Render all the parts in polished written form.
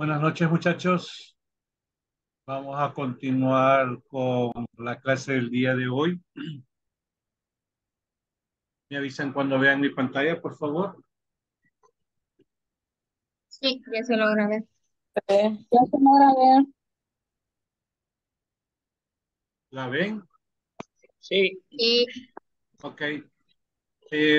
Buenas noches, muchachos. Vamos a continuar con la clase del día de hoy. Me avisan cuando vean mi pantalla, por favor. Sí, ya se logra ver. Ya se logra ver. ¿La ven? Sí. Sí. Ok.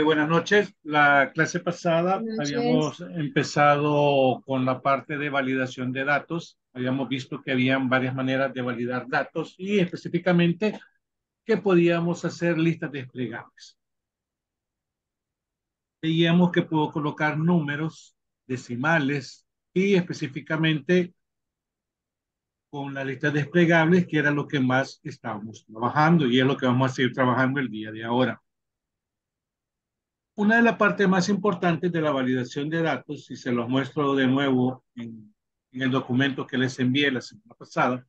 Buenas noches. La clase pasada habíamos empezado con la parte de validación de datos. Habíamos visto que habían varias maneras de validar datos y específicamente que podíamos hacer listas desplegables. Veíamos que puedo colocar números decimales y específicamente con las listas desplegables, que era lo que más estábamos trabajando y es lo que vamos a seguir trabajando el día de ahora. Una de las partes más importantes de la validación de datos, y se los muestro de nuevo en el documento que les envié la semana pasada,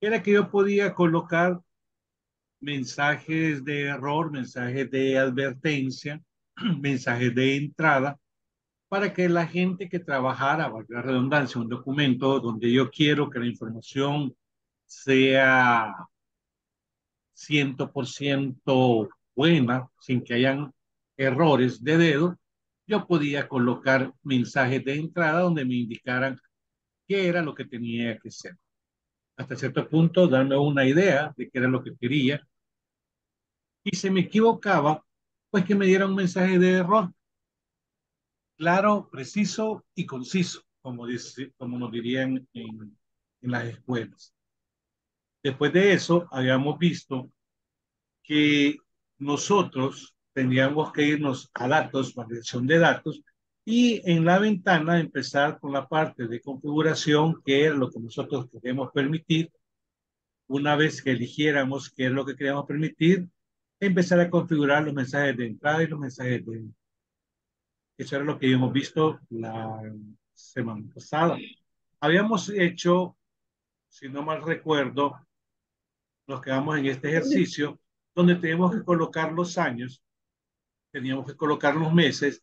era que yo podía colocar mensajes de error, mensajes de advertencia, mensajes de entrada, para que la gente que trabajara, valga la redundancia, un documento donde yo quiero que la información sea 100% buena, sin que hayan errores de dedo, yo podía colocar mensajes de entrada donde me indicaran qué era lo que tenía que hacer. Hasta cierto punto, darme una idea de qué era lo que quería. Y si me equivocaba, pues que me diera un mensaje de error. Claro, preciso y conciso, como nos dirían en las escuelas. Después de eso, habíamos visto que nosotros tendríamos que irnos a datos, validación de datos, y en la ventana empezar con la parte de configuración, que es lo que nosotros queremos permitir. Una vez que eligiéramos qué es lo que queremos permitir, empezar a configurar los mensajes de entrada y los mensajes de entrada. Eso era lo que hemos visto la semana pasada. Habíamos hecho, si no mal recuerdo, nos quedamos en este ejercicio, donde tenemos que colocar los años, teníamos que colocar los meses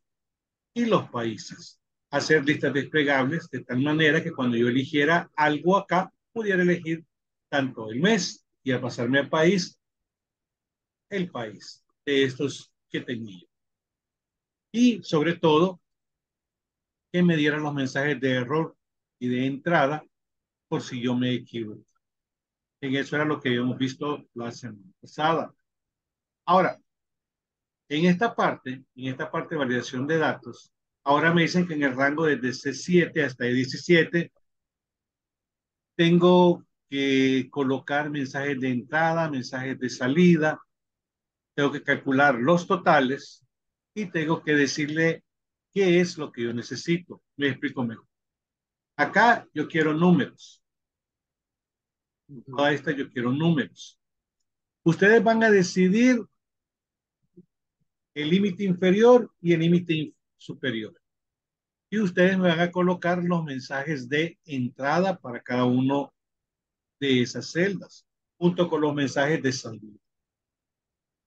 y los países. Hacer listas desplegables de tal manera que cuando yo eligiera algo acá, pudiera elegir tanto el mes y al pasarme al país, el país de estos que tenía. Y sobre todo, que me dieran los mensajes de error y de entrada por si yo me equivoco. En eso era lo que habíamos visto la semana pasada. Ahora, en esta parte de validación de datos, ahora me dicen que en el rango desde C7 hasta E17, tengo que colocar mensajes de entrada, mensajes de salida, tengo que calcular los totales y tengo que decirle qué es lo que yo necesito. Me explico mejor. Acá yo quiero números. Toda esta yo quiero números. Ustedes van a decidir el límite inferior y el límite superior. Y ustedes me van a colocar los mensajes de entrada para cada uno de esas celdas, junto con los mensajes de salida.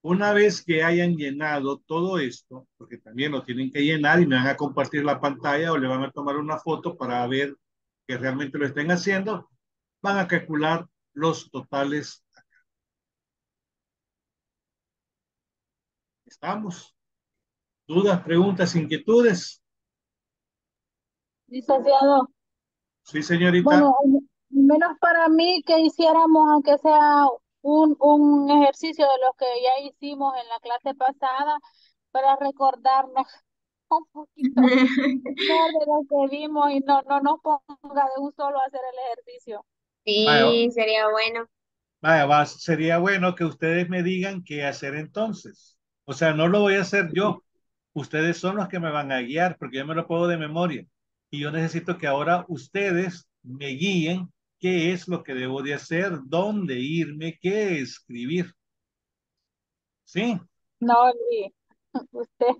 Una vez que hayan llenado todo esto, porque también lo tienen que llenar y me van a compartir la pantalla o le van a tomar una foto para ver que realmente lo estén haciendo, van a calcular los totales. ¿Estamos? ¿Dudas, preguntas, inquietudes? Licenciado. Sí, señorita. Bueno, menos para mí que hiciéramos, aunque sea un ejercicio de los que ya hicimos en la clase pasada, para recordarnos un poquito de lo que vimos y no nos ponga de un solo hacer el ejercicio. Sí, vaya, sería bueno. Vaya, sería bueno que ustedes me digan qué hacer entonces. O sea, no lo voy a hacer yo. Ustedes son los que me van a guiar porque yo me lo puedo de memoria. Y yo necesito que ahora ustedes me guíen qué es lo que debo de hacer, dónde irme, qué escribir. ¿Sí? No, usted.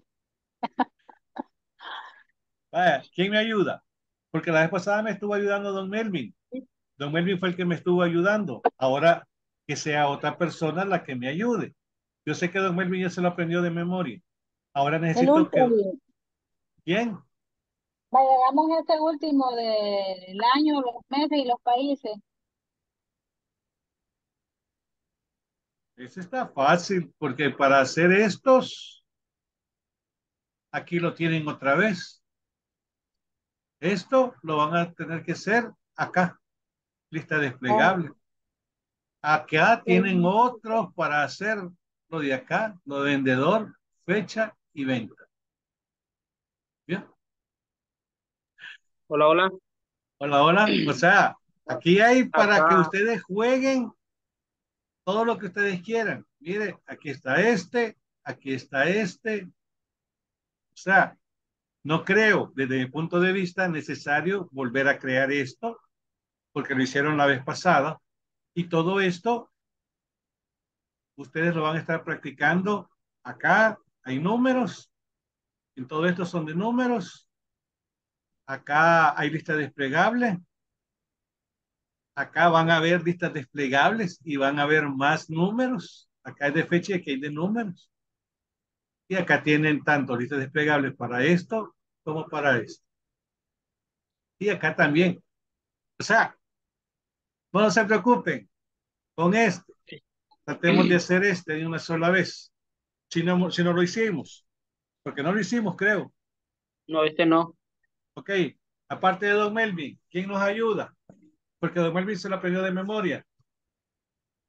Vaya, ¿quién me ayuda? Porque la vez pasada me estuvo ayudando Don Melvin. Don Melvin fue el que me estuvo ayudando. Ahora que sea otra persona la que me ayude. Yo sé que Don Melvin ya se lo aprendió de memoria. Ahora necesito que... ¿Quién? Vaya, hagamos este último del año, los meses y los países. Ese está fácil, porque para hacer estos, aquí lo tienen otra vez. Esto lo van a tener que hacer acá, lista desplegable. Acá tienen otros para hacer lo de acá, lo de vendedor, fecha y venta. ¿Bien? Hola, hola. Hola, hola. O sea, aquí hay para acá, que ustedes jueguen todo lo que ustedes quieran. Mire, aquí está este, aquí está este. O sea, no creo, desde mi punto de vista, necesario volver a crear esto, porque lo hicieron la vez pasada. Y todo esto, ustedes lo van a estar practicando. Acá hay números. En todo esto son de números. Acá hay lista desplegable. Acá van a ver listas desplegables y van a ver más números. Acá es de fecha y aquí hay de números. Y acá tienen tanto listas desplegables para esto como para esto. Y acá también. O sea, no se preocupen con este. Tratemos de hacer este de una sola vez. Si no lo hicimos. Porque no lo hicimos, creo. No, este no. Ok. Aparte de Don Melvin, ¿quién nos ayuda? Porque Don Melvin se lo aprendió de memoria.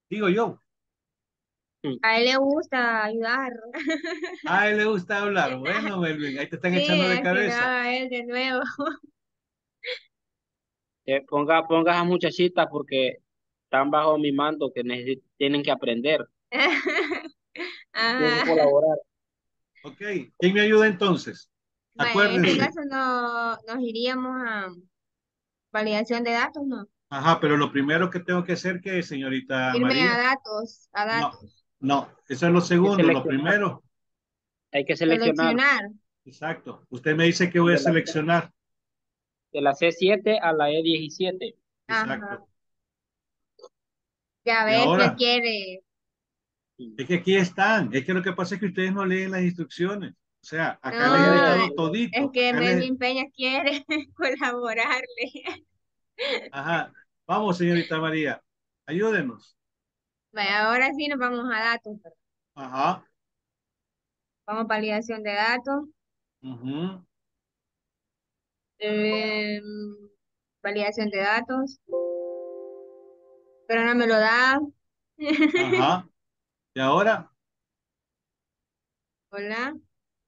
Digo yo. A él le gusta ayudar. A él le gusta hablar. Bueno, Melvin, ahí te están echando de cabeza. A él de nuevo. Ponga a muchachitas porque están bajo mi mando que tienen que aprender. Tienen que colaborar. Ok, ¿quién me ayuda entonces? Bueno, acuérdense. En este caso no, nos iríamos a validación de datos, ¿no? Ajá, pero lo primero que tengo que hacer, ¿qué es, señorita Irme María? a datos. No, eso es lo segundo, lo primero. Hay que seleccionar. Exacto, usted me dice que voy a seleccionar. De la C7 a la E17. Exacto. Ajá. Ya ves qué quiere. Es que aquí están. Es que lo que pasa es que ustedes no leen las instrucciones. O sea, acá no, les he dejado todito. Es que Melvin Peña quiere colaborarle. Ajá. Vamos, señorita María. Ayúdenos. Bueno, ahora sí nos vamos a datos. Ajá. Vamos a validación de datos. Ajá. Validación de datos, pero no me lo da. Ajá. ¿Y ahora? Hola.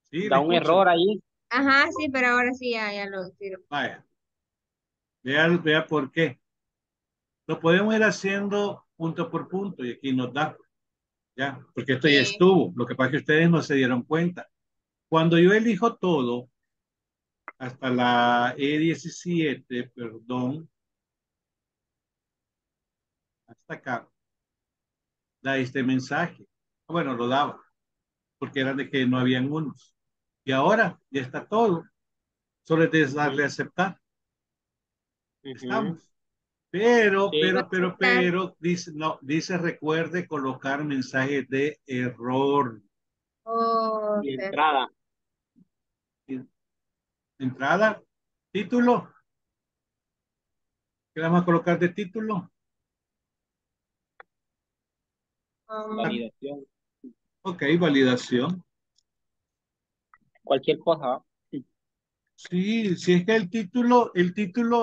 Sí, da un error ahí. Ajá, sí, pero ahora sí ya lo tiro. Vaya. Vea por qué. Lo podemos ir haciendo punto por punto y aquí nos da. Ya, porque esto ya estuvo. Lo que pasa es que ustedes no se dieron cuenta. Cuando yo elijo todo, hasta la E17, perdón, hasta acá, da este mensaje. Bueno, lo daba, porque era de que no habían unos. Y ahora ya está todo. Solo es darle a aceptar. Estamos. Pero, dice, no, dice recuerde colocar mensajes de error. Oh, y entrada. Entrada, título. ¿Qué vamos a colocar de título? Validación. Ok, validación. Cualquier cosa. Sí, si es que el título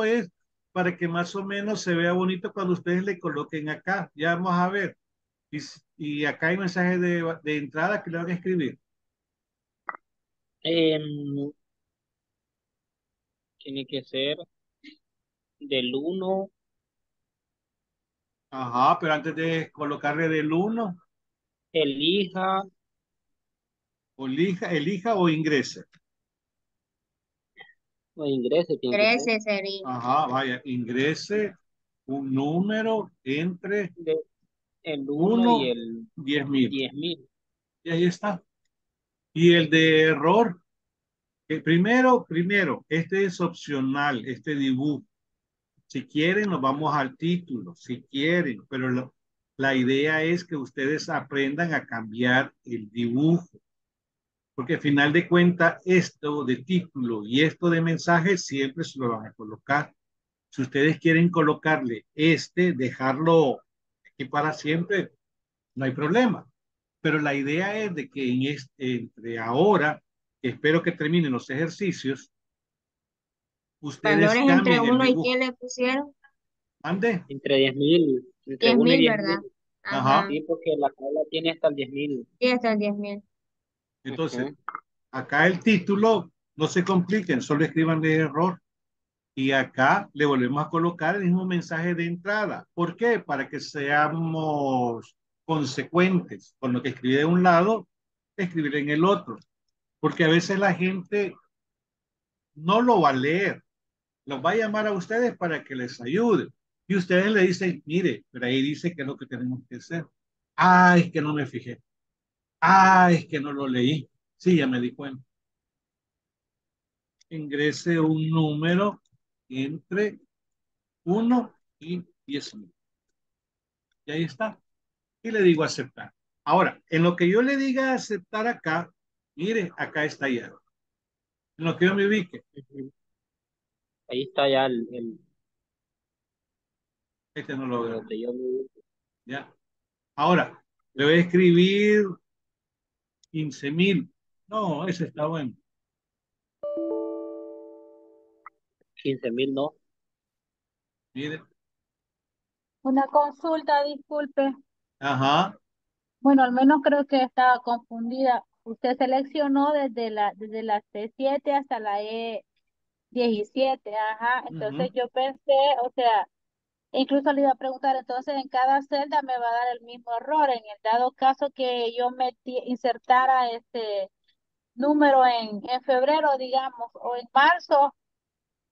es para que más o menos se vea bonito cuando ustedes le coloquen acá. Ya vamos a ver. Y acá hay mensajes de entrada que le van a escribir. Tiene que ser del 1. Ajá, pero antes de colocarle del 1. Elija o ingrese. O ingrese. Ingrese sería. Ajá, vaya, ingrese un número entre el 1 y el 10.000. 10.000. Y ahí está. Y el de error. Primero, este es opcional, este dibujo. Si quieren, nos vamos al título, si quieren, pero la idea es que ustedes aprendan a cambiar el dibujo. Porque al final de cuentas, esto de título y esto de mensaje siempre se lo van a colocar. Si ustedes quieren colocarle dejarlo aquí para siempre, no hay problema. Pero la idea es de que en entre ahora, espero que terminen los ejercicios, ustedes valores entre 1 y 10 le pusieron. ¿Ande? Entre 10.000. Entre 10.000, ¿verdad? 10, ajá. Sí, porque la tabla tiene hasta el 10.000. Sí, hasta el 10.000. Entonces, okay. Acá el título, no se compliquen, solo escriban el error. Y acá le volvemos a colocar el mismo mensaje de entrada. ¿Por qué? Para que seamos consecuentes con lo que escribí de un lado, escribir en el otro. Porque a veces la gente no lo va a leer. Los va a llamar a ustedes para que les ayude. Y ustedes le dicen, mire, pero ahí dice que es lo que tenemos que hacer. Ah, es que no me fijé. Ah, es que no lo leí. Sí, ya me di cuenta. Ingrese un número entre 1 y 10.000. Y ahí está. Y le digo aceptar. Ahora, en lo que yo le diga aceptar acá, mire, acá está ya. En lo que yo me ubique. Ahí está ya el... Este no lo veo. Ya. Ahora, le voy a escribir 15.000. No, ese está bueno. 15.000 no. Mire. Una consulta, disculpe. Ajá. Bueno, al menos creo que estaba confundida. Usted seleccionó desde la C7 hasta la E17, ajá. Entonces yo pensé, o sea, incluso le iba a preguntar, entonces en cada celda me va a dar el mismo error. En el dado caso que yo insertara este número en febrero, digamos, o en marzo,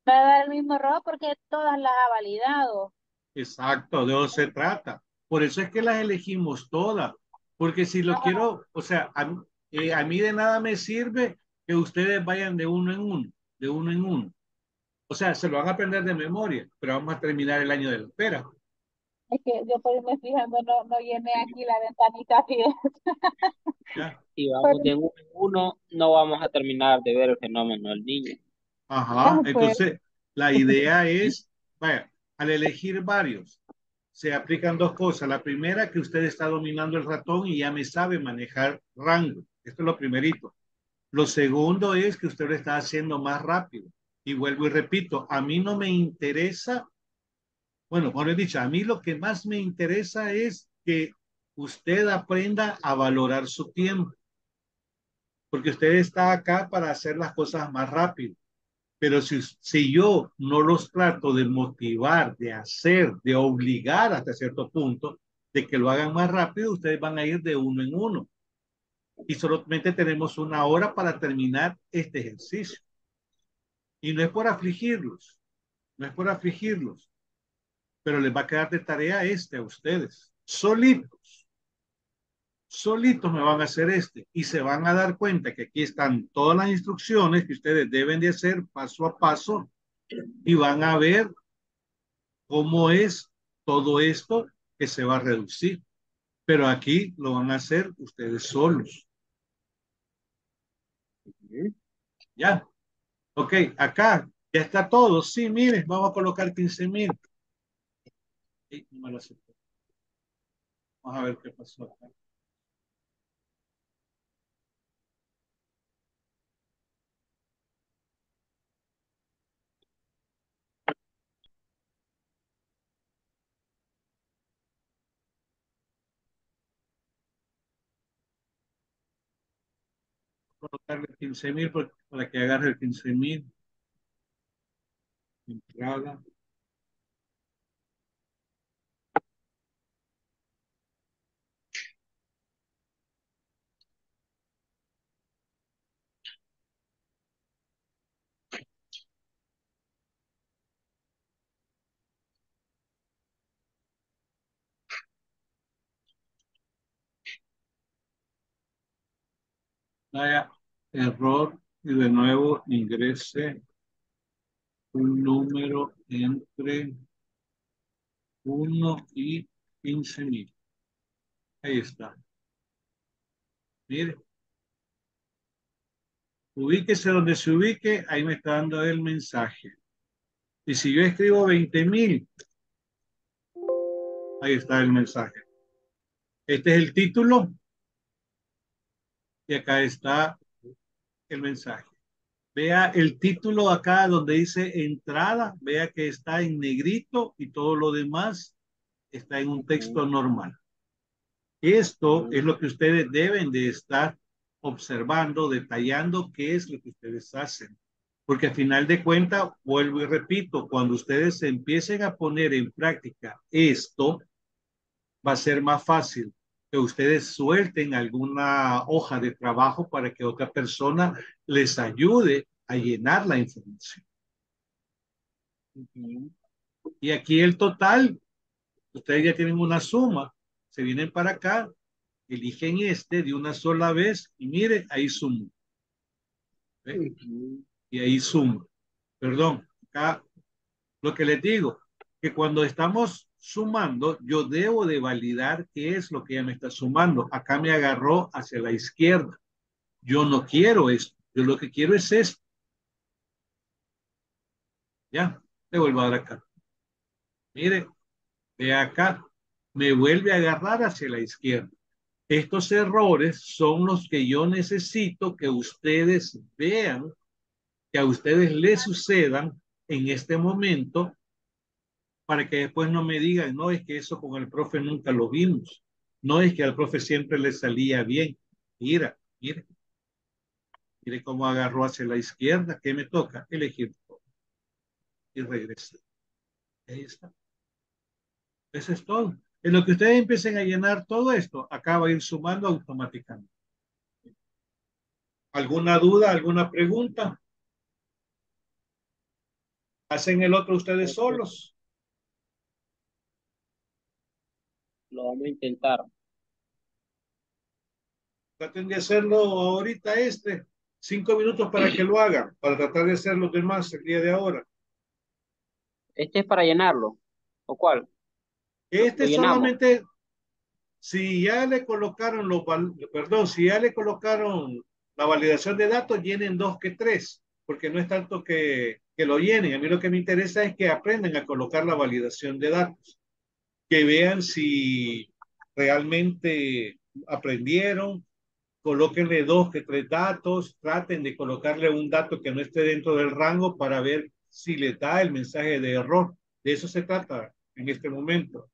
me va a dar el mismo error porque todas las ha validado. Exacto, de eso se trata. Por eso es que las elegimos todas. Porque si lo quiero, o sea, a mí de nada me sirve que ustedes vayan de uno en uno, de uno en uno. O sea, se lo van a aprender de memoria, pero vamos a terminar el año de la espera. Es que yo por irme fijando, no llené aquí la ventanita así. Si vamos de uno en uno, no vamos a terminar de ver el fenómeno del niño. Ajá, entonces la idea es, vaya, al elegir varios, se aplican dos cosas. La primera, que usted está dominando el ratón y ya me sabe manejar rango. Esto es lo primerito. Lo segundo es que usted lo está haciendo más rápido. Y vuelvo y repito, a mí no me interesa, bueno, como he dicho, a mí lo que más me interesa es que usted aprenda a valorar su tiempo. Porque usted está acá para hacer las cosas más rápido. Pero si yo no los trato de motivar, de hacer, de obligar hasta cierto punto, de que lo hagan más rápido, ustedes van a ir de uno en uno. Y solamente tenemos una hora para terminar este ejercicio. Y no es por afligirlos, no es por afligirlos, pero les va a quedar de tarea a ustedes. Solitos me van a hacer y se van a dar cuenta que aquí están todas las instrucciones que ustedes deben de hacer paso a paso y van a ver cómo es todo esto que se va a reducir. Pero aquí lo van a hacer ustedes solos. Ya. Ok, acá ya está todo. Sí, miren, vamos a colocar 15.000. No me lo acepté. Vamos a ver qué pasó acá. Colocarle 15.000 para que agarre el 15.000. Entrada. Vaya, error, y de nuevo ingrese un número entre 1 y 15.000. Ahí está. Mire, Ubíquese donde se ubique, ahí me está dando el mensaje. Y si yo escribo 20.000, ahí está el mensaje. Este es el título. Y acá está el mensaje. Vea el título acá donde dice entrada. Vea que está en negrito y todo lo demás está en un texto normal. Esto es lo que ustedes deben de estar observando, detallando qué es lo que ustedes hacen. Porque al final de cuentas, vuelvo y repito, cuando ustedes empiecen a poner en práctica esto, va a ser más fácil que ustedes suelten alguna hoja de trabajo para que otra persona les ayude a llenar la información. Y aquí el total, ustedes ya tienen una suma, se vienen para acá, eligen este de una sola vez y miren, ahí sumo. ¿Ve? Y ahí sumo. Perdón, acá lo que les digo, que cuando estamos sumando, yo debo de validar qué es lo que ya me está sumando. Acá me agarró hacia la izquierda. Yo no quiero esto. Yo lo que quiero es esto. Ya, le vuelvo a dar acá. Mire, de acá me vuelve a agarrar hacia la izquierda. Estos errores son los que yo necesito que ustedes vean, que a ustedes les sucedan en este momento, para que después no me digan, no, es que eso con el profe nunca lo vimos. No, es que al profe siempre le salía bien. Mira, mire. Mire cómo agarró hacia la izquierda. ¿Qué me toca? Elegir todo. Y regresar. Ahí está. Eso es todo. En lo que ustedes empiecen a llenar todo esto, acá va a ir sumando automáticamente. ¿Alguna duda? ¿Alguna pregunta? ¿Hacen el otro ustedes solos? Lo vamos a intentar. Traten de hacerlo ahorita 5 minutos para que lo hagan, para tratar de hacer los demás el día de ahora. ¿Este es para llenarlo? ¿O cuál? Este solamente, si ya le colocaron los, perdón, si ya le colocaron la validación de datos, llenen 2 que 3, porque no es tanto que lo llenen. A mí lo que me interesa es que aprendan a colocar la validación de datos, que vean si realmente aprendieron, colóquenle 2 que 3 datos, traten de colocarle un dato que no esté dentro del rango para ver si les da el mensaje de error. De eso se trata en este momento.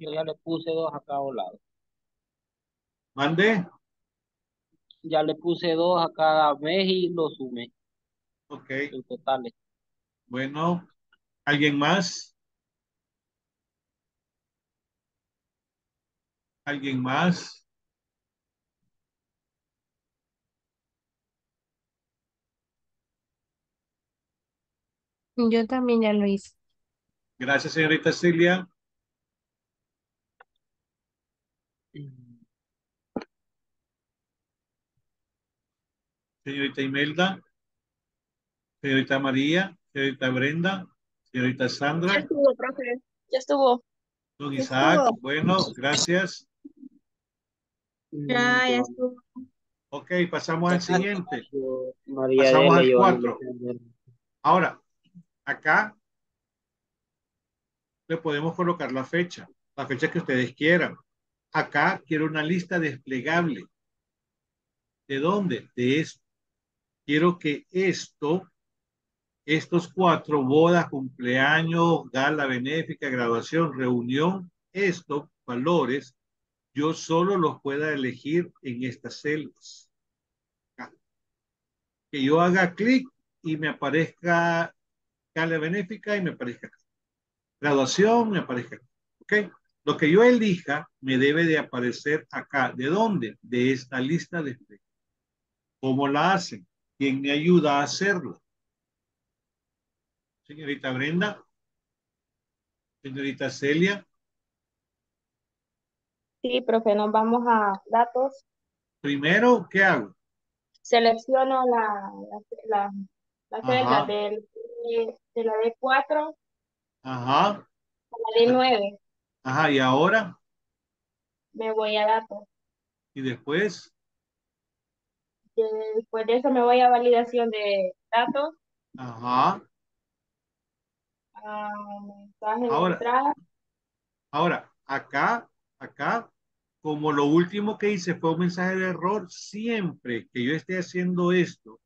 Yo ya le puse 2 a cada lado. ¿Mandé? Ya le puse 2 a cada vez y lo sumé. Ok. En totales. Bueno, ¿alguien más? ¿Alguien más? Yo también ya lo hice. Gracias, señorita Silvia. Señorita Imelda, señorita María, señorita Brenda, señorita Sandra. Ya estuvo, profe, ya estuvo. Don Isaac, bueno, gracias. Ya, ya estuvo. Ok, pasamos al siguiente. María, pasamos al 4. Ahora, acá le podemos colocar la fecha que ustedes quieran. Acá quiero una lista desplegable. ¿De dónde? De esto. Quiero que esto, estos 4, bodas, cumpleaños, gala benéfica, graduación, reunión, esto valores yo solo los pueda elegir en estas celdas. Que yo haga clic y me aparezca Carga Benéfica y me aparezca Graduación, me aparezca acá. ¿Ok? Lo que yo elija me debe de aparecer acá. ¿De dónde? De esta lista de espera. ¿Cómo la hacen? ¿Quién me ayuda a hacerlo? Señorita Brenda. Señorita Celia. Sí, profe, nos vamos a datos. Primero, ¿qué hago? Selecciono la celda de la D4 a la D9. Ajá, ¿y ahora? Me voy a datos. ¿Y después? Después de eso me voy a validación de datos. Ajá. Ahora, acá, como lo último que hice fue un mensaje de error, siempre que yo esté haciendo esto,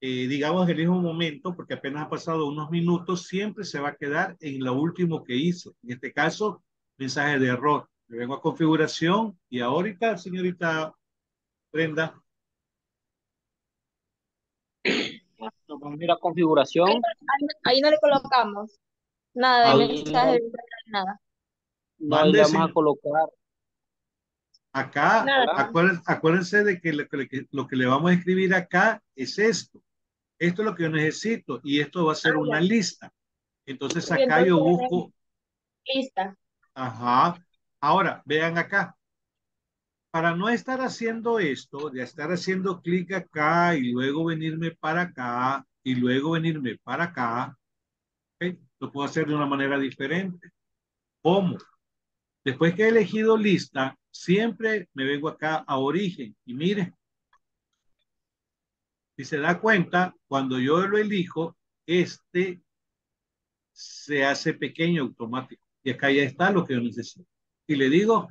digamos en el mismo momento, porque apenas ha pasado unos minutos, siempre se va a quedar en lo último que hice. En este caso, mensaje de error. Me vengo a configuración y ahorita, señorita Brenda. Nos vamos a ir a configuración. Ahí no le colocamos nada de mensaje de nada. No le vamos a colocar. Acá, acuérdense de que lo que le vamos a escribir acá es esto. Esto es lo que yo necesito y esto va a ser una lista. Entonces acá yo busco. Lista. Ajá. Ahora, vean acá. Para no estar haciendo esto, de estar haciendo clic acá y luego venirme para acá y luego venirme para acá, ¿okay? Lo puedo hacer de una manera diferente. ¿Cómo? Después que he elegido lista, siempre me vengo acá a origen. Y mire, si se da cuenta, cuando yo lo elijo, este se hace pequeño automático. Y acá ya está lo que yo necesito. Y le digo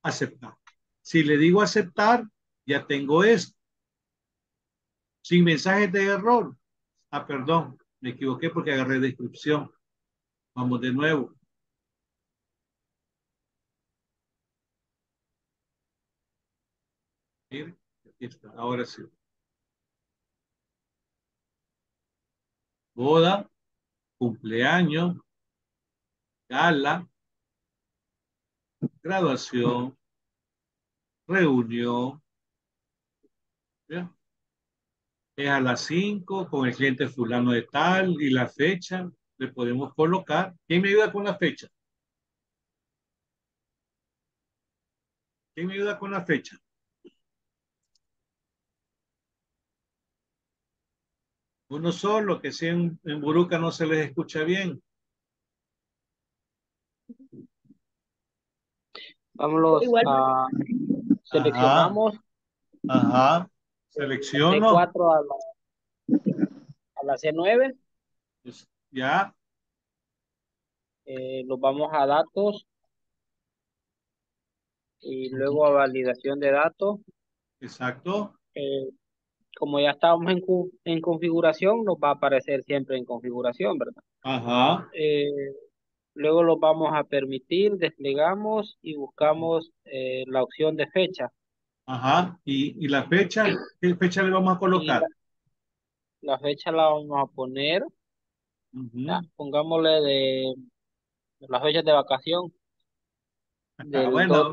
aceptar. Si le digo aceptar, ya tengo esto. Sin mensajes de error. Ah, perdón, me equivoqué porque agarré descripción. Vamos de nuevo. Aquí está, ahora sí. Boda, cumpleaños, gala, graduación. Reunión. ¿Ya? Es a las 5 con el cliente fulano de tal y la fecha le podemos colocar. ¿Quién me ayuda con la fecha? ¿Quién me ayuda con la fecha? Uno solo, que si en Buruca no se les escucha bien. Vámonos a... Seleccionamos. Ajá. Selecciono. D4 a la C9. Pues ya. Los vamos a datos. Y luego a validación de datos. Exacto. Como ya estábamos en configuración, nos va a aparecer siempre en configuración, ¿verdad? Ajá. Luego los vamos a permitir, desplegamos y buscamos la opción de fecha. Ajá, ¿y la fecha? ¿Qué fecha le vamos a colocar? La fecha la vamos a poner, pongámosle de las fechas de vacación. Ah, bueno.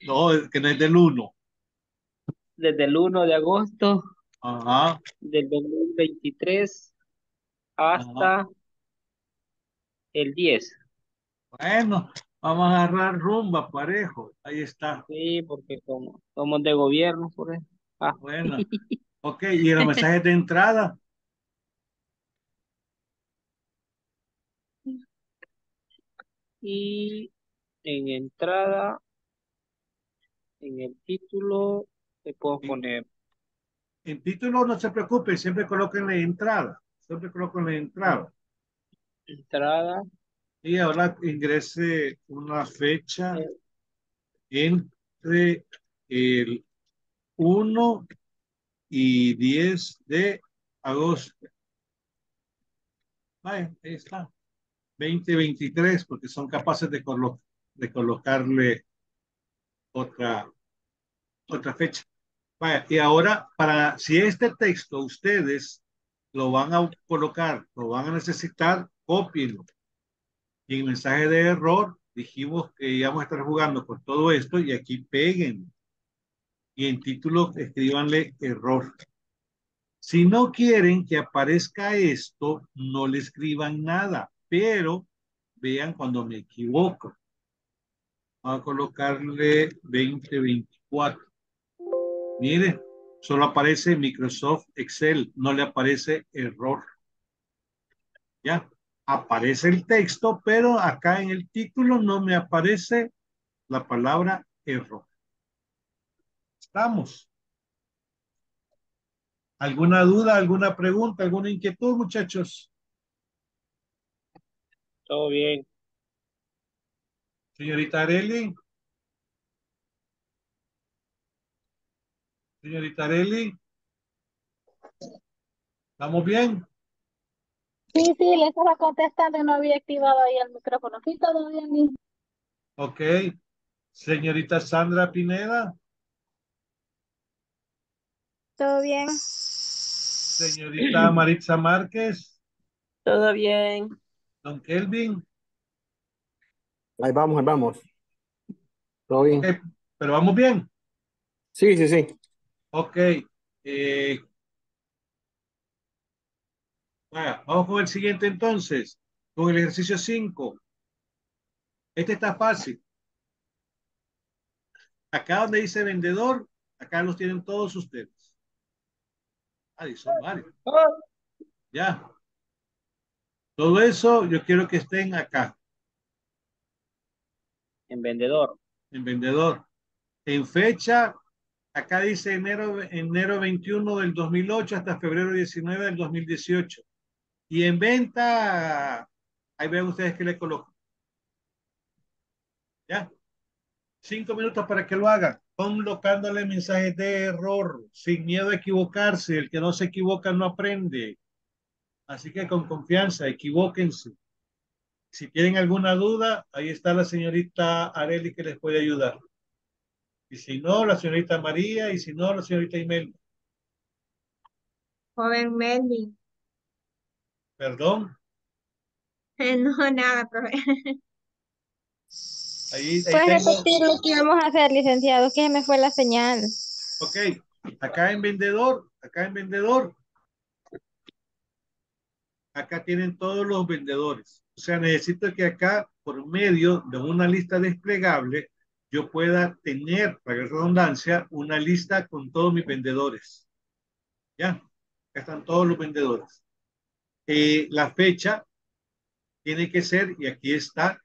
No, es que desde el 1. Desde el 1 de agosto. Ajá. Del 2023 hasta... Ajá. El 10. Bueno, vamos a agarrar rumba, parejo. Ahí está. Sí, porque como somos de gobierno, por eso. Ah. Bueno. Ok, ¿y los mensajes de entrada? Y en entrada, en el título, le puedo poner. En título no se preocupe, siempre coloquen la entrada. Siempre coloquen la entrada. Entrada. Y ahora ingrese una fecha entre el 1 y 10 de agosto. Vaya, ahí está. 2023, porque son capaces de de colocarle otra fecha. Vaya, y ahora, para si este texto ustedes lo van a colocar, lo van a necesitar, cópienlo. Y en mensaje de error dijimos que íbamos a estar jugando con todo esto y aquí peguen. Y en título escríbanle error. Si no quieren que aparezca esto, no le escriban nada, pero vean cuando me equivoco. Vamos a colocarle 2024. Miren, solo aparece Microsoft Excel, no le aparece error. Ya, aparece el texto, pero acá en el título no me aparece la palabra error. ¿Estamos? ¿Alguna duda, alguna pregunta, alguna inquietud, muchachos? Todo bien. Señorita Arely. Señorita Arely. ¿Estamos bien? Sí, le estaba contestando y no había activado ahí el micrófono. Sí, todo bien. Ok. Señorita Sandra Pineda. Todo bien. Señorita Maritza Márquez. Todo bien. Don Kelvin. Ahí vamos, ahí vamos. Todo bien. Okay, ¿pero vamos bien? Sí, sí, sí. Ok. Bueno, vamos con el siguiente entonces. Con el ejercicio 5. Este está fácil. Acá donde dice vendedor, acá los tienen todos ustedes. Ay, son varios. Ya. Todo eso yo quiero que estén acá. En vendedor. En vendedor. En fecha, acá dice enero 21 del 2008 hasta febrero 19 del 2018. Y en venta, ahí vean ustedes que le coloco. Ya. 5 minutos para que lo hagan. Colocándole mensajes de error, sin miedo a equivocarse. El que no se equivoca no aprende. Así que con confianza, equivóquense. Si tienen alguna duda, ahí está la señorita Arely que les puede ayudar. Y si no, la señorita María, y si no, la señorita Imelda. Joven Melvin. ¿Perdón? No, nada, profe. Puedes repetir lo que íbamos a hacer, licenciado, que me fue la señal. Ok, acá en vendedor, acá tienen todos los vendedores. O sea, necesito que acá, por medio de una lista desplegable, yo pueda tener, para redundancia, una lista con todos mis vendedores. Ya, acá están todos los vendedores. La fecha tiene que ser, y aquí está,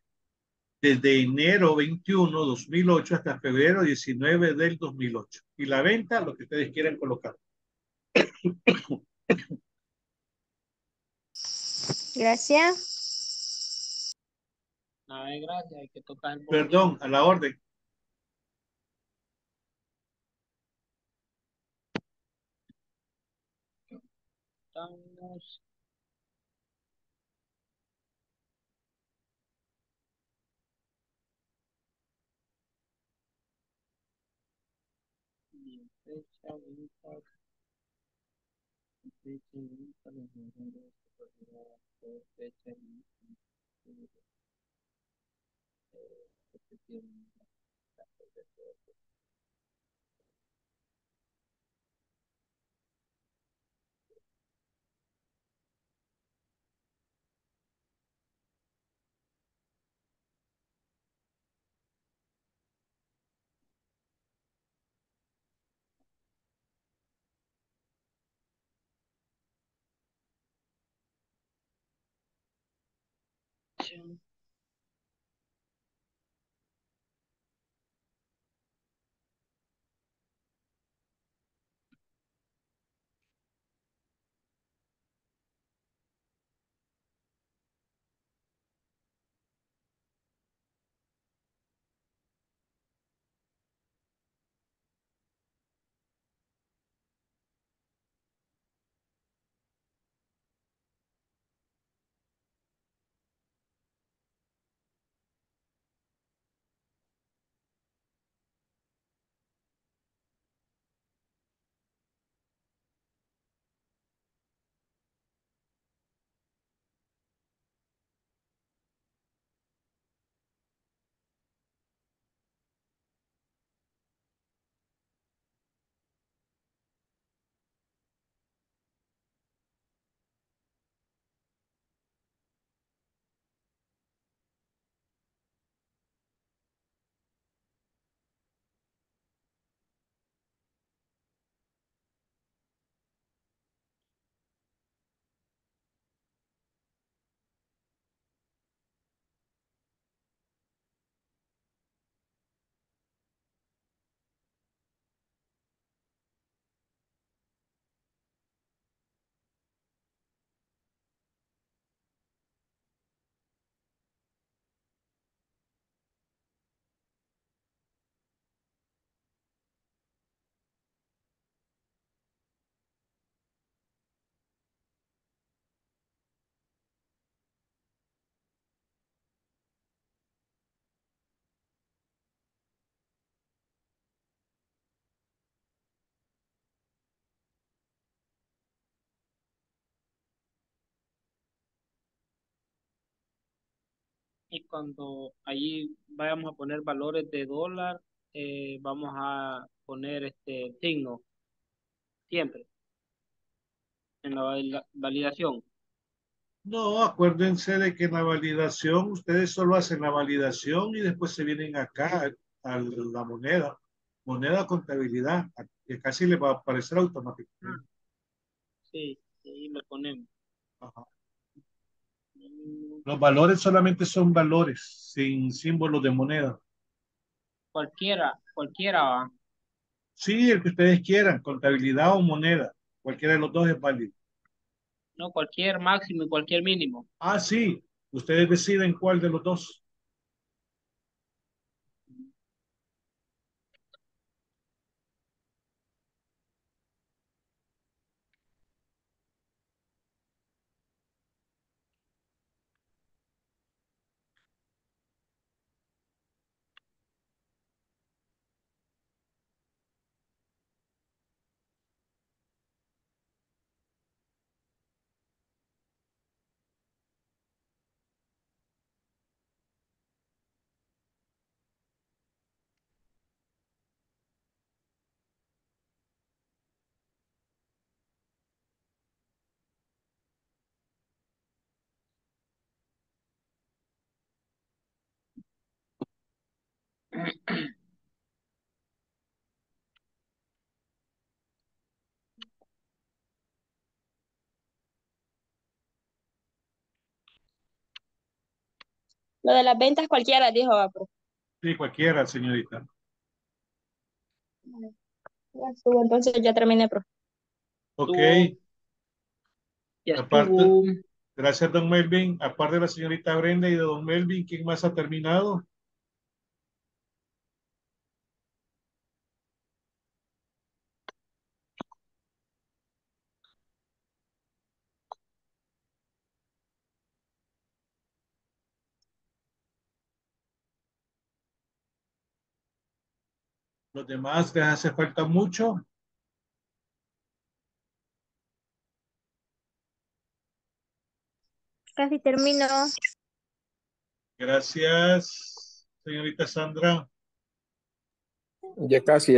desde enero 21, 2008 hasta febrero 19 del 2008. Y la venta, lo que ustedes quieran colocar. Gracias. A ver, gracias. Hay que tocar. Perdón, a la orden. Estamos... y cuando allí vayamos a poner valores de dólar, vamos a poner este signo siempre en la validación. No, acuérdense de que en la validación, ustedes solo hacen la validación y después se vienen acá a la moneda, contabilidad, que casi le va a aparecer automáticamente. Sí, ahí lo ponemos. Ajá. Los valores solamente son valores, sin símbolos de moneda. Cualquiera. Sí, el que ustedes quieran, contabilidad o moneda, cualquiera de los dos es válido. No, cualquier máximo y cualquier mínimo. Ah, sí. Ustedes deciden cuál de los dos. Lo de las ventas cualquiera, dijo. Sí, cualquiera, señorita. Entonces ya terminé, profe. Ok. Aparte, gracias, don Melvin. Aparte de la señorita Brenda y de don Melvin, ¿quién más ha terminado? ¿Los demás les hace falta mucho? Casi termino. Gracias, señorita Sandra. Ya casi.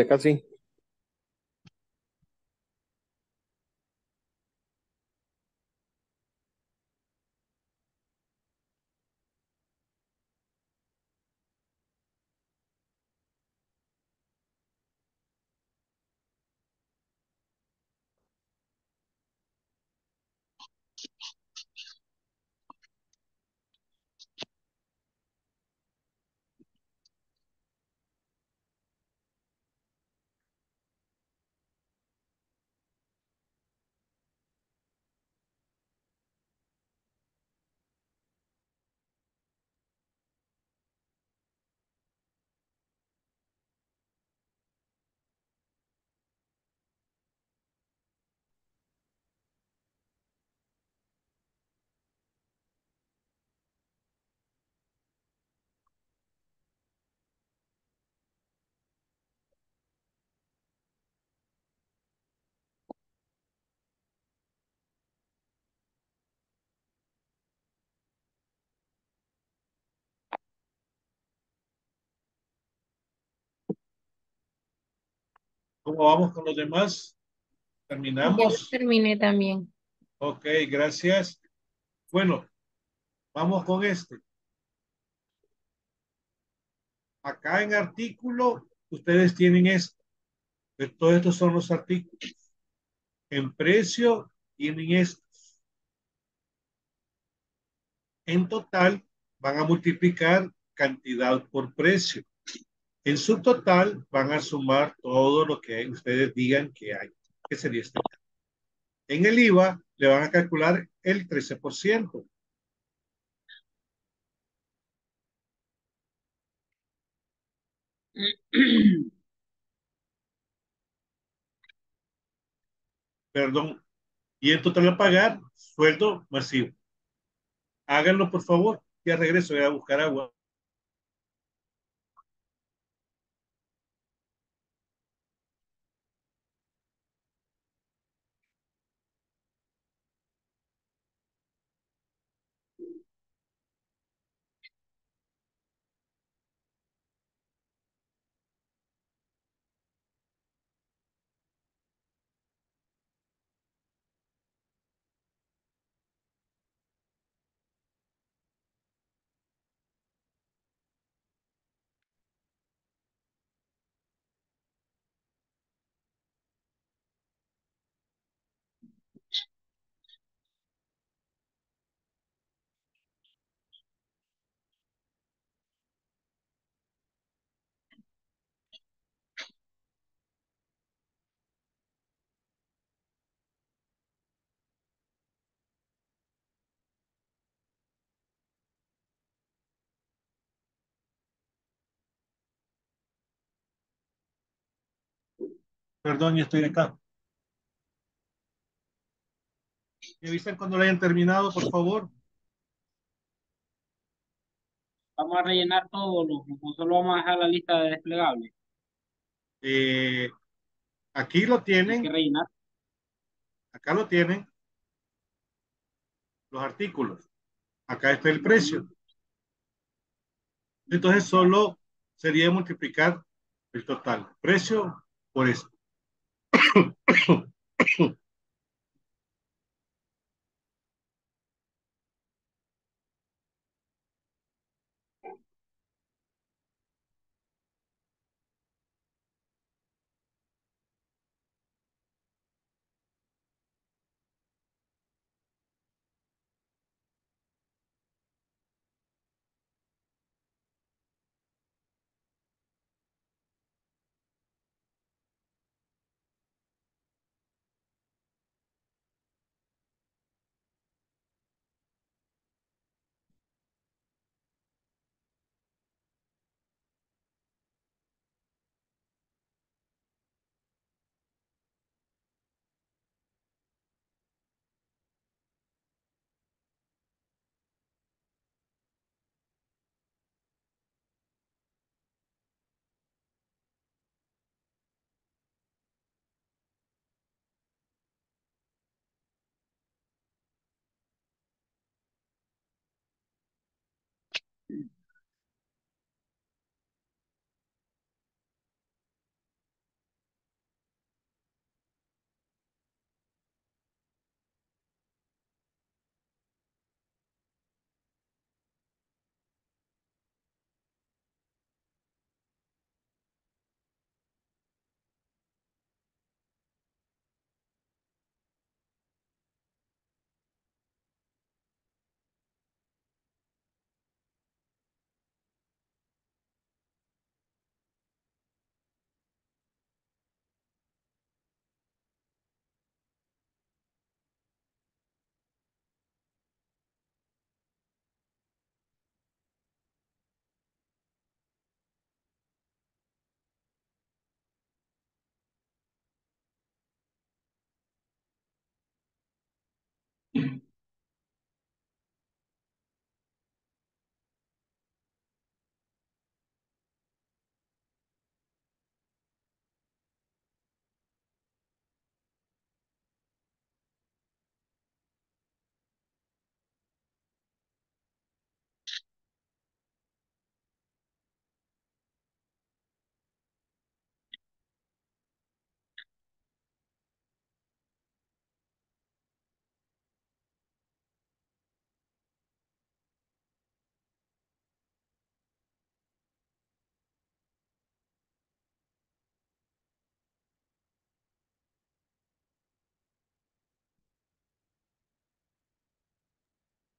¿Cómo vamos con los demás? ¿Terminamos? Yo terminé también. Ok, gracias. Bueno, vamos con este. Acá en artículo, ustedes tienen esto. Todos estos son los artículos. En precio, tienen estos. En total, van a multiplicar cantidad por precio. En su total van a sumar todo lo que ustedes digan que hay, que sería este. En el IVA le van a calcular el 13%. Perdón. Y en total a pagar, sueldo masivo. Háganlo, por favor. Ya regreso, voy a buscar agua. Perdón, ya estoy acá. Me avisan cuando lo hayan terminado, por favor. Vamos a rellenar todos los grupos, solo vamos a dejar la lista de desplegables. Aquí lo tienen. Hay que rellenar. Acá lo tienen. Los artículos. Acá está el precio. Entonces solo sería multiplicar el total. Precio por esto.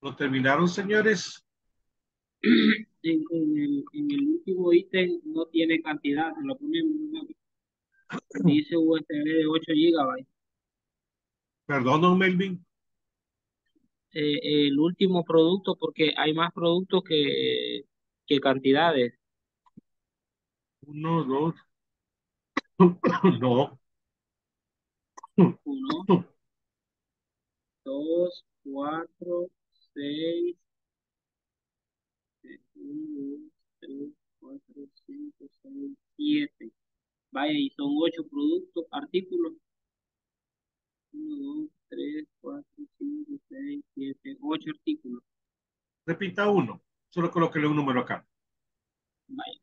¿Lo terminaron, señores? En el último ítem no tiene cantidad, se lo ponen, dice USB de 8 GB. Perdón, don Melvin. El último producto, porque hay más productos que cantidades. Uno, dos. No. Uno. Dos, cuatro. 6, 1, 2, 3, 4, 5, 6, 7. Vaya, y son 8 productos, artículos. 1, 2, 3, 4, 5, 6, 7, 8 artículos. Repita uno, solo colóquele un número acá. Vaya.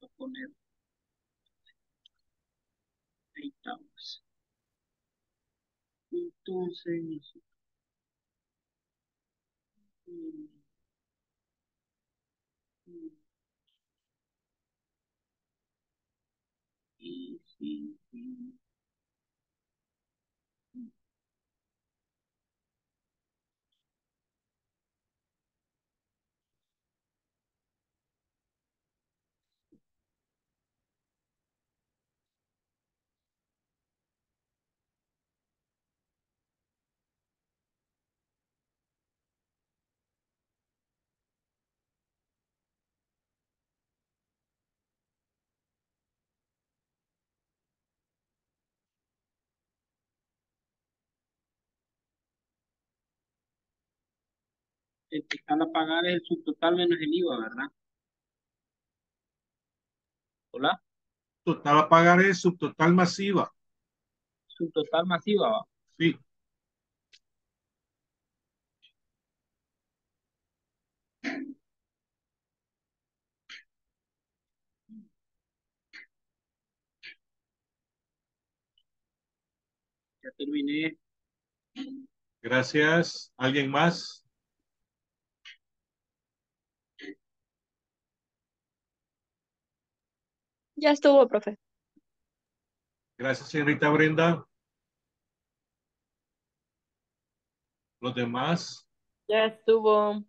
Voy a poner. Ahí estamos. Entonces, el que está a pagar es el subtotal menos el IVA, ¿verdad? Hola. Total a pagar es subtotal masiva. Subtotal masiva, ¿va? Sí. Ya terminé. Gracias. ¿Alguien más? Ya estuvo, profe. Gracias, señorita Brenda. ¿Los demás? Ya estuvo.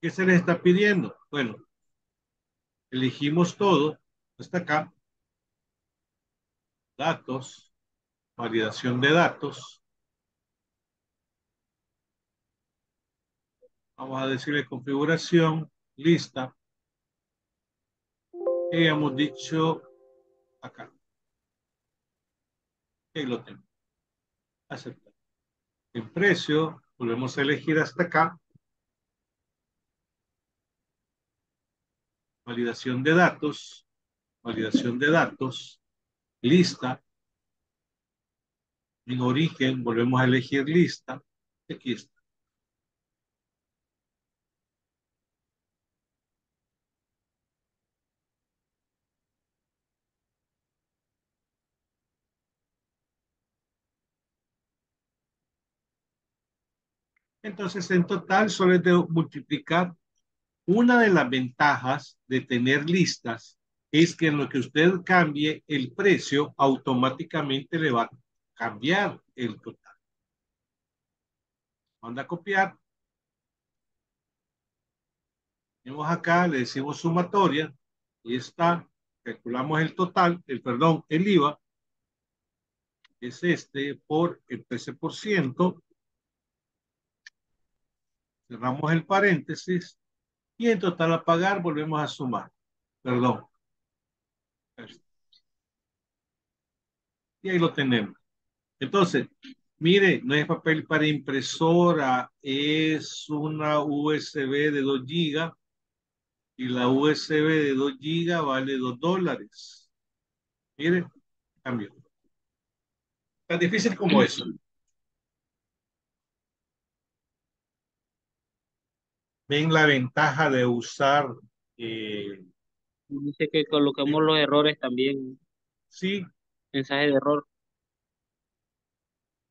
¿Qué se les está pidiendo? Bueno, elegimos todo hasta acá. Datos. Validación de datos. Vamos a decirle configuración, lista. Y hemos dicho acá. Ahí lo tengo. Aceptar. En precio, volvemos a elegir hasta acá. Validación de datos. Validación de datos. Lista. En origen, volvemos a elegir lista. Aquí está. Entonces, en total, solo es de multiplicar. Una de las ventajas de tener listas es que en lo que usted cambie el precio, automáticamente le va a cambiar el total. Manda a copiar. Venimos acá, le decimos sumatoria. Y está. Calculamos el total, el IVA. Es este por el 13%. Cerramos el paréntesis. Y en total a pagar volvemos a sumar. Perdón. Y ahí lo tenemos. Entonces, mire, no es papel para impresora, es una USB de 2 GB y la USB de 2 GB vale $2. Mire, cambio. Tan difícil como eso. ¿Ven la ventaja de usar? Dice que colocamos los errores también. Sí. Mensaje de error.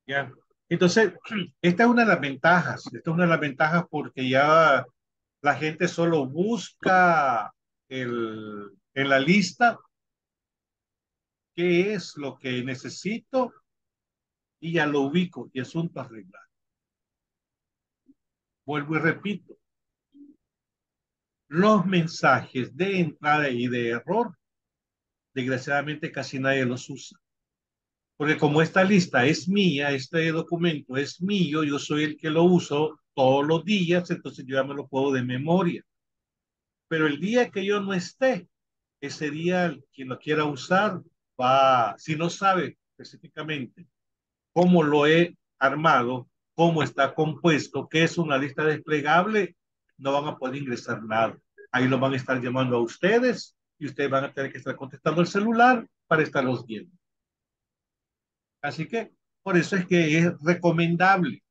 Ya. Entonces, esta es una de las ventajas. Esta es una de las ventajas porque ya la gente solo busca en la lista qué es lo que necesito y ya lo ubico y asunto arreglado. Vuelvo y repito. Los mensajes de entrada y de error, desgraciadamente casi nadie los usa. Porque como esta lista es mía, este documento es mío, yo soy el que lo uso todos los días, entonces yo ya me lo puedo de memoria. Pero el día que yo no esté, ese día quien lo quiera usar, va, si no sabe específicamente cómo lo he armado, cómo está compuesto, qué es una lista desplegable, no van a poder ingresar nada. Ahí lo van a estar llamando a ustedes y ustedes van a tener que estar contestando el celular para estarlos viendo. Así que, por eso es que es recomendable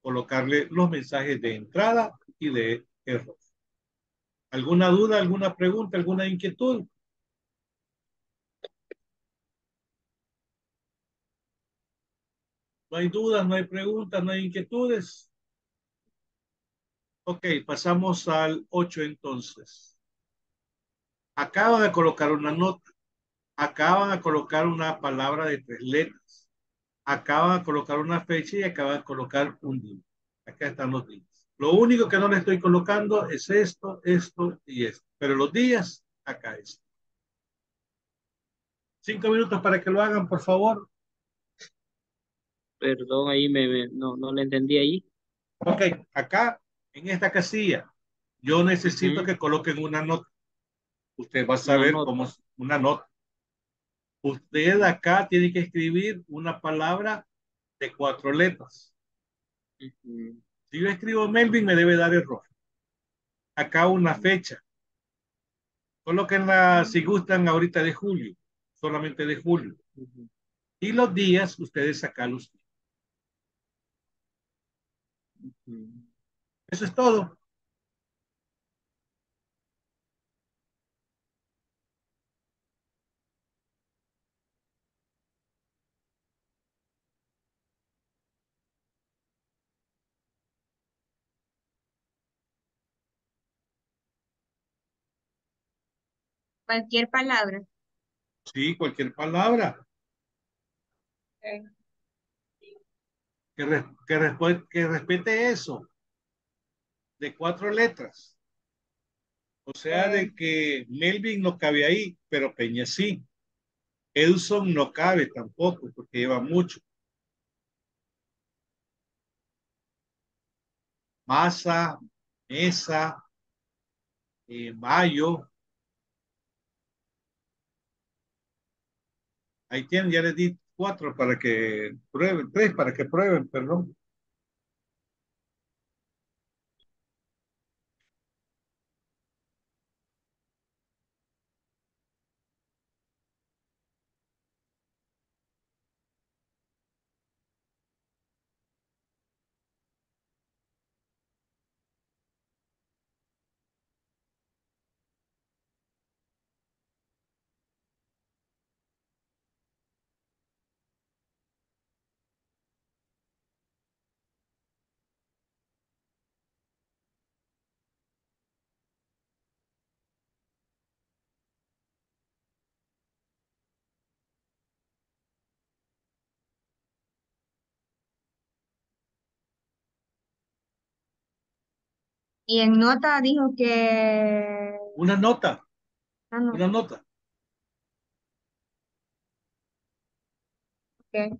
colocarle los mensajes de entrada y de error. ¿Alguna duda, alguna pregunta, alguna inquietud? No hay dudas, no hay preguntas, no hay inquietudes. Ok, pasamos al 8 entonces. Acaban de colocar una nota. Acaban de colocar una palabra de 3 letras. Acaban de colocar una fecha y acaban de colocar un día. Acá están los días. Lo único que no le estoy colocando es esto, esto y esto. Pero los días, acá está. 5 minutos para que lo hagan, por favor. Perdón, ahí no le entendí ahí. Ok, acá en esta casilla Yo necesito que coloquen una nota. Usted va a saber cómo es una nota. Usted acá tiene que escribir una palabra de 4 letras. Si yo escribo Melvin, me debe dar error. Acá una fecha. Colóquenla, si gustan, ahorita de julio. Solamente de julio. Y los días, ustedes acá los días. Eso es todo. Cualquier palabra. Sí, cualquier palabra. Okay. Que respete eso. De 4 letras. O sea, de que Melvin no cabe ahí, pero Peña sí. Edson no cabe tampoco, porque lleva mucho. Masa, mesa, mayo. Ahí tienen, ya les di 4 para que prueben, 3 para que prueben, perdón. Y en nota dijo que... Una nota. Ah, no. Una nota. Ok.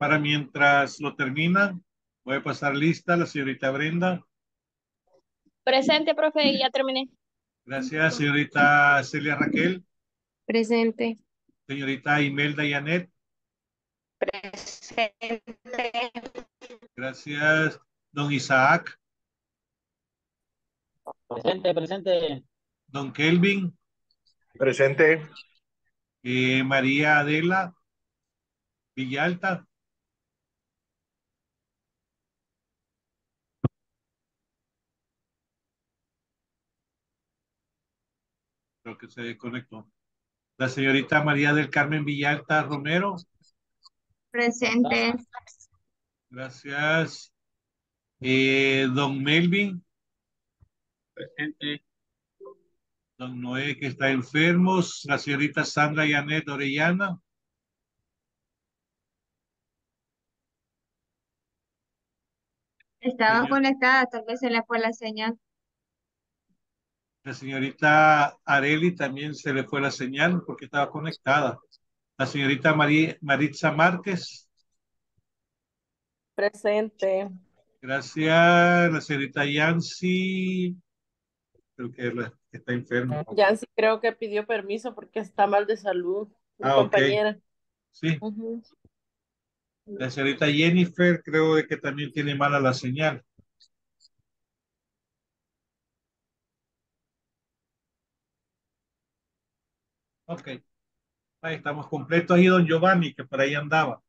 Para mientras lo terminan, voy a pasar lista a la señorita Brenda. Presente, profe, ya terminé. Gracias, señorita Celia Raquel. Presente. Señorita Imelda Yanet. Presente. Gracias, don Isaac. Presente, presente. Don Kelvin. Presente. María Adela Villalta. Que se desconectó. La señorita María del Carmen Villalta Romero. Presente. Gracias. Don Melvin. Presente. Don Noé, que está enfermo. La señorita Sandra Yanet Orellana. Estaba conectada, tal vez se le fue la señal. La señorita Areli también se le fue la señal porque estaba conectada. La señorita Maritza Márquez. Presente. Gracias. La señorita Yancy. Creo que está enferma. Yancy creo que pidió permiso porque está mal de salud. Mi compañera. Okay. Sí. La señorita Jennifer creo de que también tiene mala la señal. Ok. Ahí estamos completos. Ahí don Giovanni, que por ahí andaba.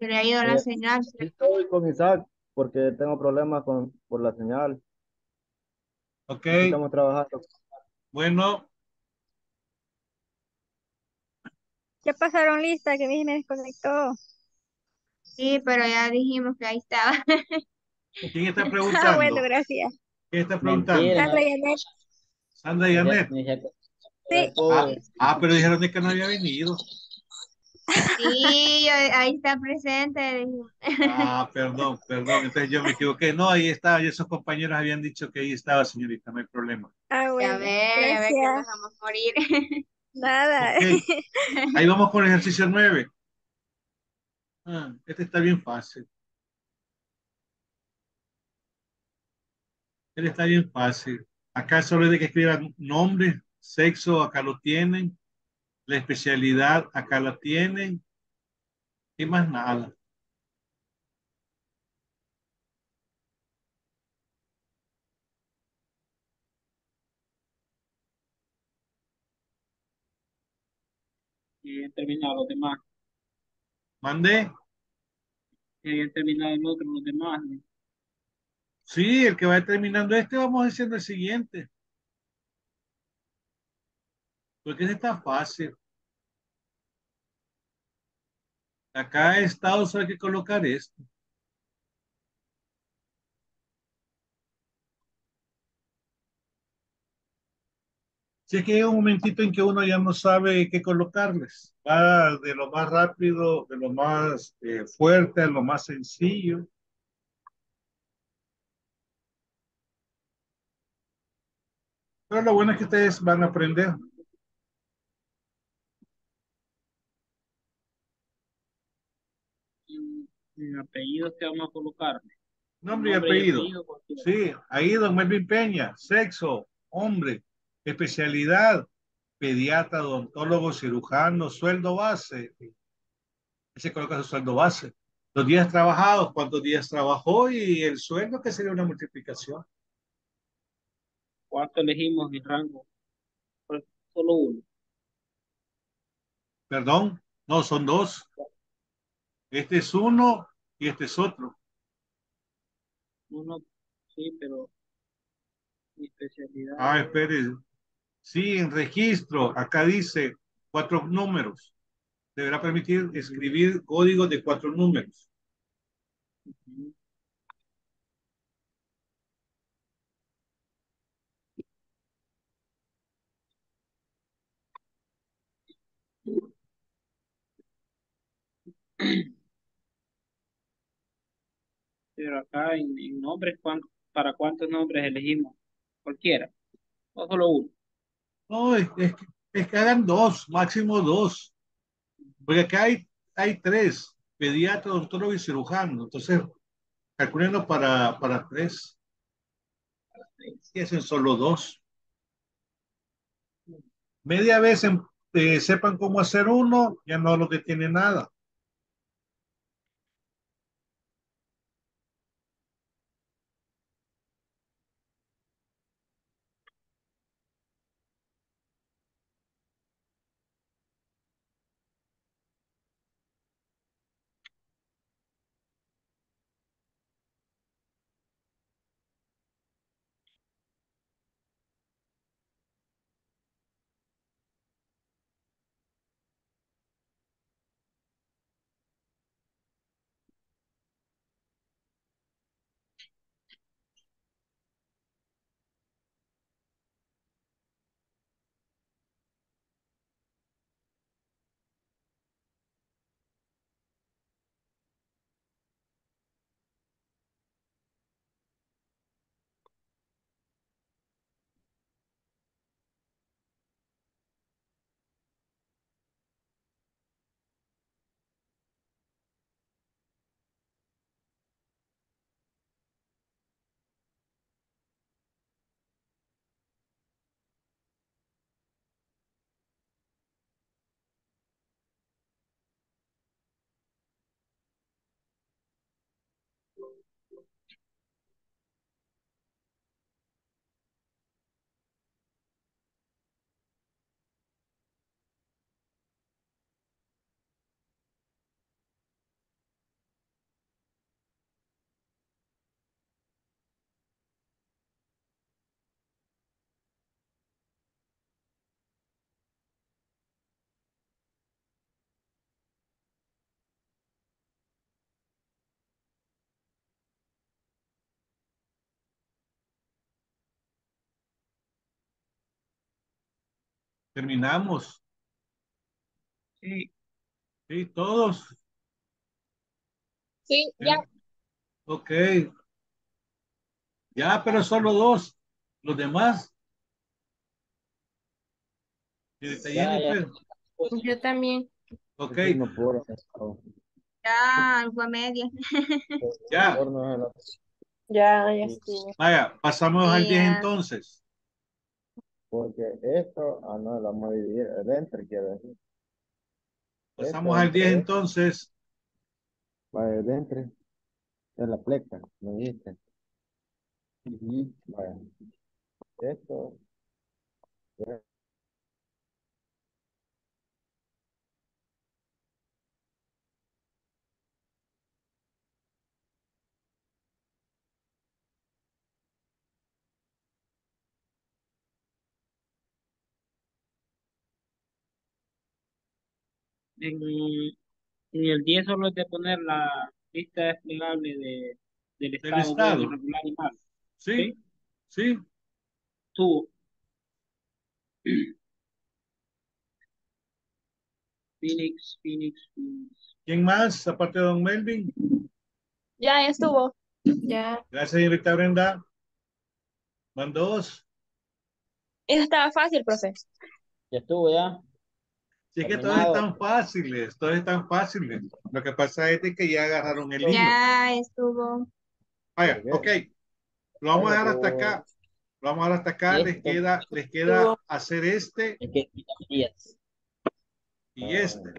Se le ha ido la señal. Estoy con Isaac porque tengo problemas por la señal. Ok. Estamos trabajando. Bueno. Ya pasaron lista, que me desconectó. Sí, pero ya dijimos que ahí estaba. ¿Quién está preguntando? Ah, bueno, gracias. ¿Quién está preguntando? Sandra Yanet. Sandra Yanet. Sí. Ah, pero dijeron que no había venido. Sí, ahí está presente. Ah, perdón, perdón. Entonces yo me equivoqué. No, ahí estaba. Y esos compañeros habían dicho que ahí estaba, señorita. No hay problema. Ah, bueno. A ver que nos vamos a morir. Nada. Okay. Ahí vamos con el ejercicio 9. Ah, este está bien fácil. Este está bien fácil. Acá solo es de que escriban nombre, sexo, acá lo tienen. La especialidad, acá la tienen. Y más nada. Que hayan terminado los demás. ¿Mandé? Que hayan terminado el otro, los demás. ¿No? Sí, el que va terminando este, vamos haciendo el siguiente. Porque ese está fácil. Acá está, solo hay que colocar esto. Si es que hay un momentito en que uno ya no sabe qué colocarles. Va de lo más rápido, de lo más fuerte, a lo más sencillo. Pero lo bueno es que ustedes van a aprender. Apellidos que vamos a colocar. Nombre y apellido. Sí, ahí don Melvin Peña, sexo, hombre, especialidad, pediatra, odontólogo, cirujano, sueldo base. Se coloca su sueldo base. Los días trabajados, cuántos días trabajó y el sueldo que sería una multiplicación. ¿Cuánto elegimos el rango? Solo uno. Perdón, no, son dos. Este es uno y este es otro. Uno, sí, pero mi especialidad. Ah, espere. Sí, en registro, acá dice 4 números. Deberá permitir escribir códigos de 4 números. Uh-huh. Pero acá en nombres, ¿para cuántos nombres elegimos? Cualquiera. O solo uno. No, es que hagan dos, máximo dos. Porque acá hay 3, pediatra, odontólogo y cirujano. Entonces, calculenlo para 3. Y hacen solo 2. Media vez sepan cómo hacer uno, ya no lo que tiene nada. Terminamos. Sí. Sí, todos. Sí, ya. Ok. Ya, pero solo dos. Los demás. Ya. Yo también. Ok. Ya, algo a medias. Ya. Ya estuvo. Vaya, pasamos al 10 entonces. Porque esto, no, lo vamos a dividir, el enter quiero decir. Pasamos al 10 entonces. Vaya, el enter. Es la pleca, ¿me dijiste? Vaya. Esto. En el 10 solo es de poner la lista desplegable del estado. Irregular y mal. Sí, sí. Tú. Phoenix. ¿Quién más? Aparte de Don Melvin. Ya estuvo. Ya. Gracias, señorita Brenda. Van dos. Eso estaba fácil, profe. Ya estuvo, ya. Sí, es que todos están fáciles, Lo que pasa es que ya agarraron el hilo. Ya estuvo. Vaya, ok. Lo vamos a dejar hasta acá. Les queda hacer este. Y este.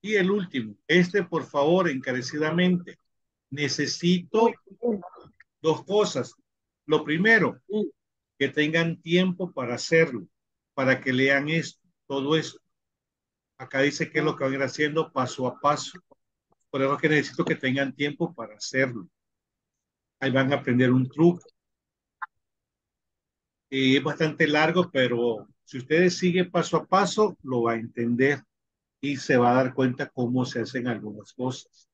Y el último. Este, por favor, encarecidamente. Necesito dos cosas. Lo primero, que tengan tiempo para hacerlo, para que lean esto, todo esto. Acá dice que es lo que van a ir haciendo paso a paso. Por eso que necesito que tengan tiempo para hacerlo. Ahí van a aprender un truco. Y es bastante largo, pero si ustedes siguen paso a paso, lo va a entender y se va a dar cuenta cómo se hacen algunas cosas.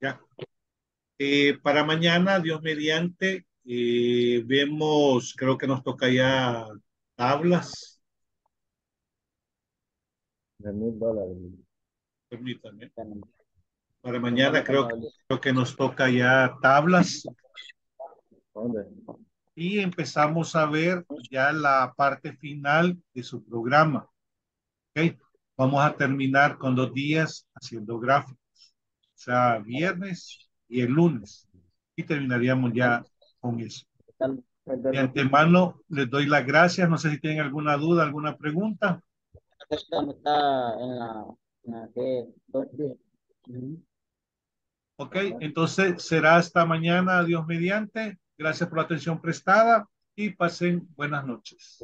Ya. Para mañana, Dios mediante, vemos, creo que nos toca ya tablas. De $1000. Permítanme. Para mañana creo que nos toca ya tablas. Y empezamos a ver ya la parte final de su programa. ¿Okay? Vamos a terminar con 2 días haciendo gráficos. O sea, viernes y el lunes. Y terminaríamos ya con eso. De antemano les doy las gracias. No sé si tienen alguna duda, alguna pregunta. Ok, entonces será hasta mañana, Dios mediante. Gracias por la atención prestada y pasen buenas noches.